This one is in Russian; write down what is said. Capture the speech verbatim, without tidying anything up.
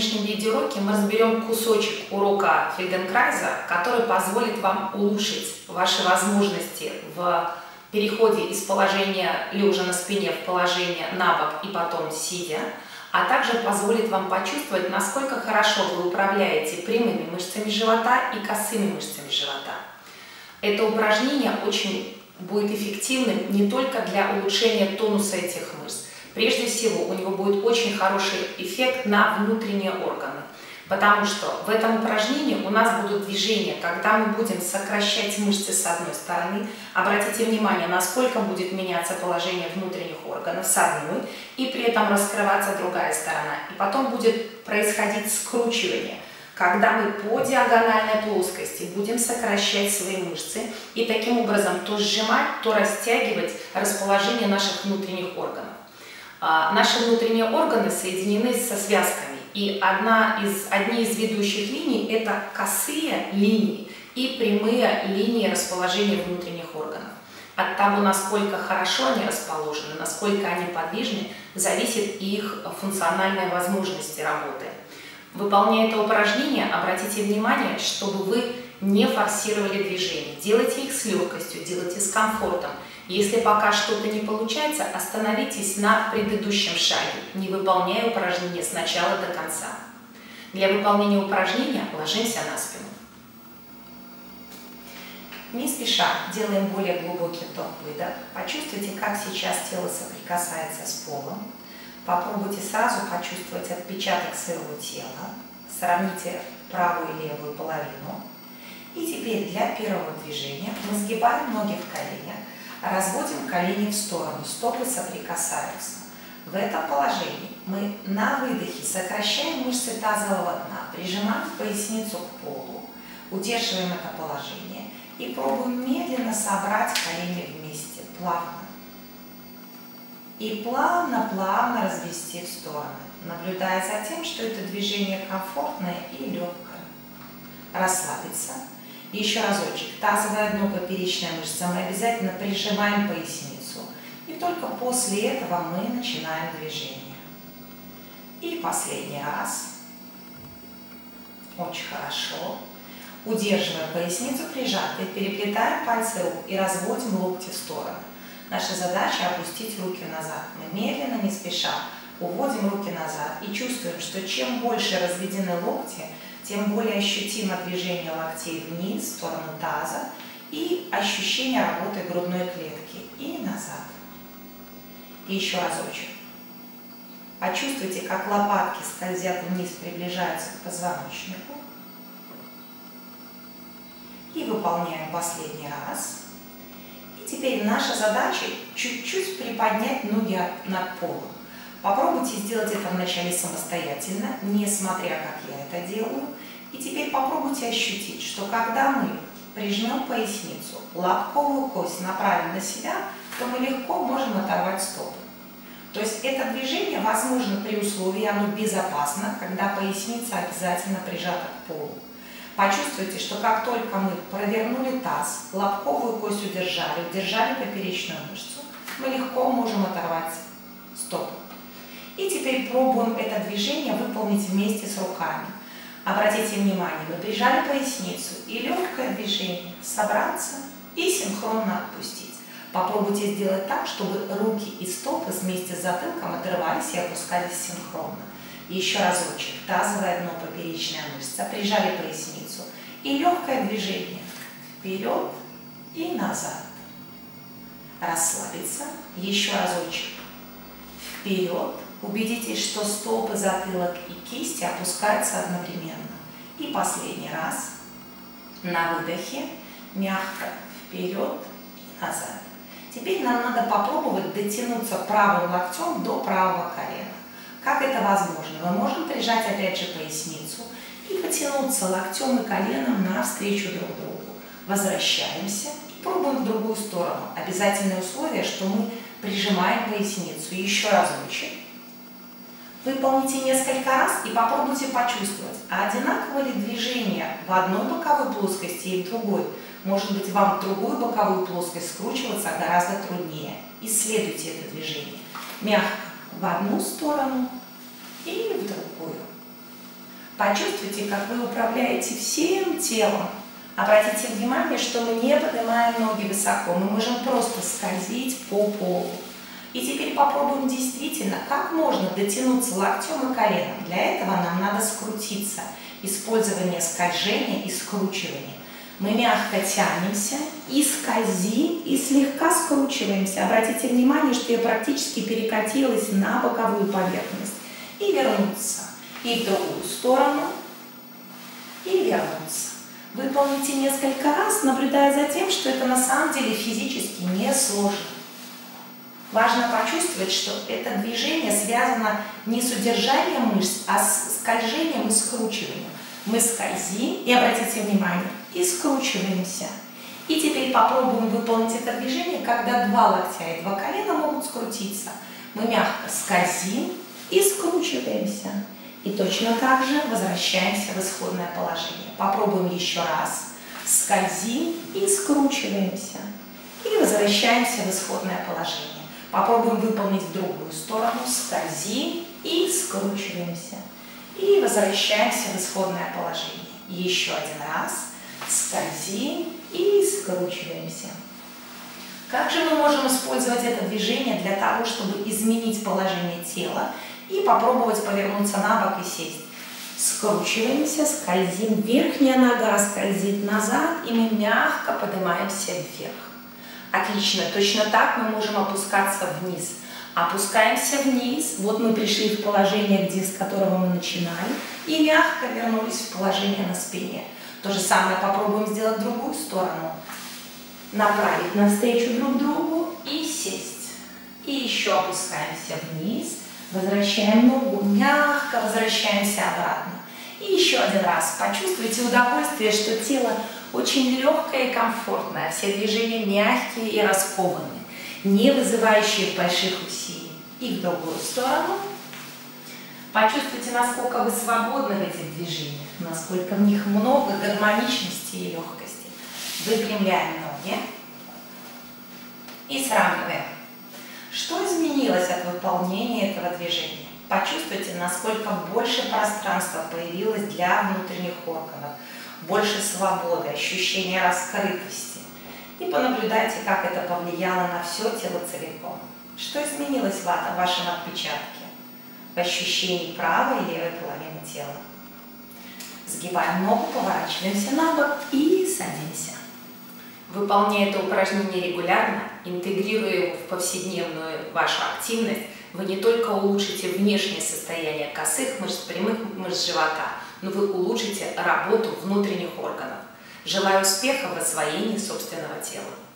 сегодняшнем видеоуроке мы разберем кусочек урока Фельденкрайза, который позволит вам улучшить ваши возможности в переходе из положения лежа на спине в положение на бок и потом сидя, а также позволит вам почувствовать, насколько хорошо вы управляете прямыми мышцами живота и косыми мышцами живота. Это упражнение очень будет эффективным не только для улучшения тонуса этих мышц. Прежде всего, у него будет очень хороший эффект на внутренние органы, потому что в этом упражнении у нас будут движения, когда мы будем сокращать мышцы с одной стороны. Обратите внимание, насколько будет меняться положение внутренних органов с одной, и при этом раскрываться другая сторона. И потом будет происходить скручивание, когда мы по диагональной плоскости будем сокращать свои мышцы и таким образом то сжимать, то растягивать расположение наших внутренних органов. А, наши внутренние органы соединены со связками, и одна из, одни из ведущих линий – это косые линии и прямые линии расположения внутренних органов. От того, насколько хорошо они расположены, насколько они подвижны, зависит их функциональная возможность работы. Выполняя это упражнение, обратите внимание, чтобы вы не форсировали движения. Делайте их с легкостью, делайте с комфортом. Если пока что-то не получается, остановитесь на предыдущем шаге, не выполняя упражнение с начала до конца. Для выполнения упражнения ложимся на спину. Не спеша делаем более глубокий вдох-выдох. Почувствуйте, как сейчас тело соприкасается с полом. Попробуйте сразу почувствовать отпечаток своего тела. Сравните правую и левую половину. И теперь для первого движения мы сгибаем ноги в коленях, разводим колени в сторону, стопы соприкасаются. В этом положении мы на выдохе сокращаем мышцы тазового дна, прижимаем поясницу к полу, удерживаем это положение и пробуем медленно собрать колени вместе, плавно. И плавно-плавно развести в стороны, наблюдая за тем, что это движение комфортное и легкое. Расслабиться. Еще разочек. Тазовое дно, поперечная мышца. Мы обязательно прижимаем поясницу. И только после этого мы начинаем движение. И последний раз. Очень хорошо. Удерживая поясницу прижатой, переплетаем пальцы рук и разводим локти в стороны. Наша задача опустить руки назад. Мы медленно, не спеша, уводим руки назад и чувствуем, что чем больше разведены локти, тем более ощутимо движение локтей вниз, в сторону таза, и ощущение работы грудной клетки. И назад. И еще разочек. Почувствуйте, как лопатки скользят вниз, приближаются к позвоночнику. И выполняем последний раз. Теперь наша задача чуть-чуть приподнять ноги над полом. Попробуйте сделать это вначале самостоятельно, несмотря как я это делаю. И теперь попробуйте ощутить, что когда мы прижмем поясницу, лобковую кость направим на себя, то мы легко можем оторвать стопу. То есть это движение возможно при условии, оно безопасно, когда поясница обязательно прижата к полу. Почувствуйте, что как только мы провернули таз, лобковую кость удержали, удержали поперечную мышцу, мы легко можем оторвать стопу. И теперь пробуем это движение выполнить вместе с руками. Обратите внимание, мы прижали поясницу и легкое движение собраться и синхронно отпустить. Попробуйте сделать так, чтобы руки и стопы вместе с затылком отрывались и опускались синхронно. Еще разочек. Тазовое дно, поперечная мышца. Прижали поясницу. И легкое движение. Вперед и назад. Расслабиться. Еще разочек. Вперед. Убедитесь, что стопы, затылок и кисти опускаются одновременно. И последний раз. На выдохе. Мягко. Вперед и назад. Теперь нам надо попробовать дотянуться правым локтем до правого колена. Как это возможно? Мы можем прижать опять же поясницу и потянуться локтем и коленом навстречу друг другу. Возвращаемся и пробуем в другую сторону. Обязательное условие, что мы прижимаем поясницу. Еще разочек. Выполните несколько раз и попробуйте почувствовать, а одинаково ли движение в одной боковой плоскости и в другой. Может быть, вам в другую боковую плоскость скручиваться гораздо труднее. Исследуйте это движение. Мягко. В одну сторону и в другую. Почувствуйте, как вы управляете всем телом. Обратите внимание, что мы не поднимаем ноги высоко, мы можем просто скользить по полу. И теперь попробуем действительно, как можно дотянуться локтем и коленом. Для этого нам надо скрутиться. Использование скольжения и скручивания. Мы мягко тянемся и скользим, и слегка скручиваемся. Обратите внимание, что я практически перекатилась на боковую поверхность. И вернуться. И в другую сторону. И вернуться. Выполните несколько раз, наблюдая за тем, что это на самом деле физически не сложно. Важно почувствовать, что это движение связано не с удержанием мышц, а с скольжением и скручиванием. Мы скользим, и обратите внимание, и скручиваемся. И теперь попробуем выполнить это движение, когда два локтя и два колена могут скрутиться. Мы мягко скользим и скручиваемся. И точно так же возвращаемся в исходное положение. Попробуем еще раз. Скользим и скручиваемся. И возвращаемся в исходное положение. Попробуем выполнить в другую сторону. Скользим и скручиваемся. И возвращаемся в исходное положение. Еще один раз. Скользим и скручиваемся. Как же мы можем использовать это движение для того, чтобы изменить положение тела и попробовать повернуться на бок и сесть? Скручиваемся, скользим. Верхняя нога скользит назад, и мы мягко поднимаемся вверх. Отлично, точно так мы можем опускаться вниз. Опускаемся вниз, вот мы пришли в положение, где, с которого мы начинали, и мягко вернулись в положение на спине. То же самое попробуем сделать в другую сторону. Направить навстречу друг другу и сесть. И еще опускаемся вниз, возвращаем ногу, мягко возвращаемся обратно. И еще один раз почувствуйте удовольствие, что тело очень легкое и комфортное, все движения мягкие и раскованные, не вызывающие больших усилий. И в другую сторону. Почувствуйте, насколько вы свободны в этих движениях, насколько в них много гармоничности и легкости. Выпрямляем ноги и сравниваем. Что изменилось от выполнения этого движения? Почувствуйте, насколько больше пространства появилось для внутренних органов, больше свободы, ощущения раскрытости. И понаблюдайте, как это повлияло на все тело целиком. Что изменилось в вашем отпечатке, в ощущении правой и левой половины тела? Сгибаем ногу, поворачиваемся на бок и садимся. Выполняя это упражнение регулярно, интегрируя его в повседневную вашу активность, вы не только улучшите внешнее состояние косых мышц, прямых мышц живота, но вы улучшите работу внутренних органов. Желаю успеха в освоении собственного тела.